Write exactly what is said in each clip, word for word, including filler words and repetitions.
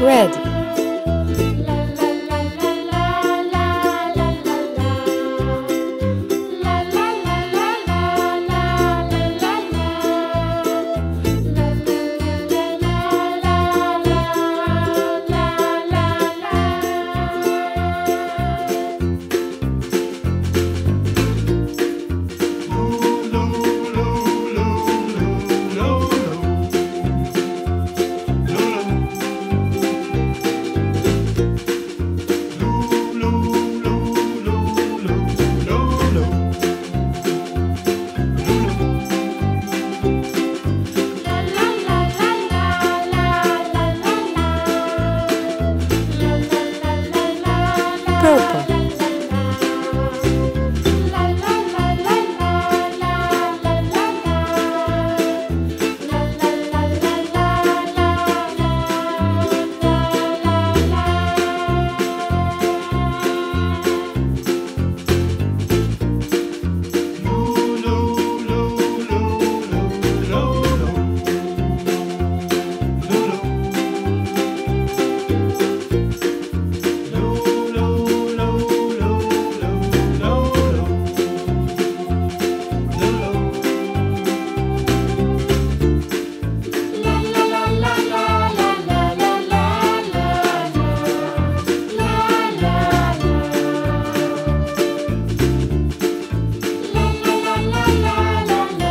Red, purple.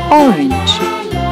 Orange. Blue,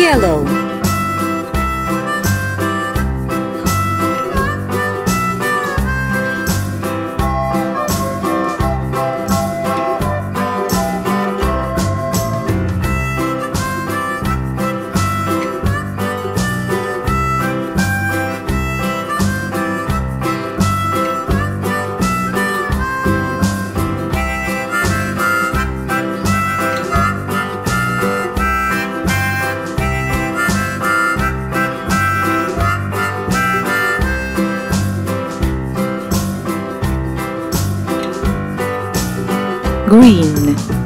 yellow. Green.